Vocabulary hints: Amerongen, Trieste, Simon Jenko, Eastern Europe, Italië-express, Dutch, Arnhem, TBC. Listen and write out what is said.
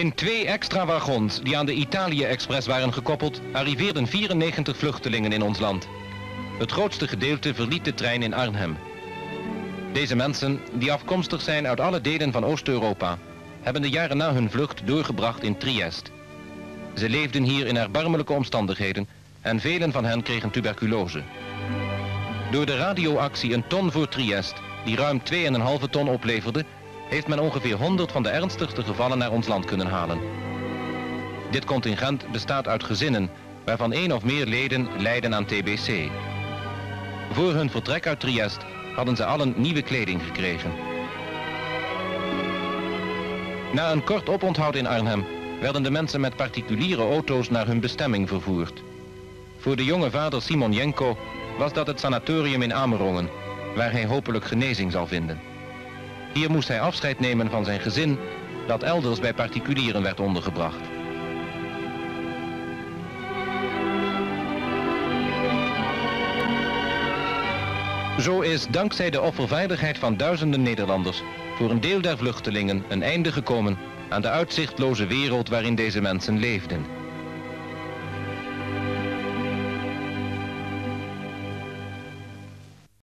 In 2 extra wagons die aan de Italië-express waren gekoppeld, arriveerden 94 vluchtelingen in ons land. Het grootste gedeelte verliet de trein in Arnhem. Deze mensen, die afkomstig zijn uit alle delen van Oost-Europa, hebben de jaren na hun vlucht doorgebracht in Trieste. Ze leefden hier in erbarmelijke omstandigheden en velen van hen kregen tuberculose. Door de radioactie Een Ton voor Trieste, die ruim 2,5 ton opleverde, heeft men ongeveer 100 van de ernstigste gevallen naar ons land kunnen halen. Dit contingent bestaat uit gezinnen waarvan 1 of meer leden lijden aan TBC. Voor hun vertrek uit Trieste hadden ze allen nieuwe kleding gekregen. Na een kort oponthoud in Arnhem werden de mensen met particuliere auto's naar hun bestemming vervoerd. Voor de jonge vader Simon Jenko was dat het sanatorium in Amerongen, waar hij hopelijk genezing zal vinden. Hier moest hij afscheid nemen van zijn gezin, dat elders bij particulieren werd ondergebracht. Zo is dankzij de offervaardigheid van duizenden Nederlanders voor een deel der vluchtelingen een einde gekomen aan de uitzichtloze wereld waarin deze mensen leefden.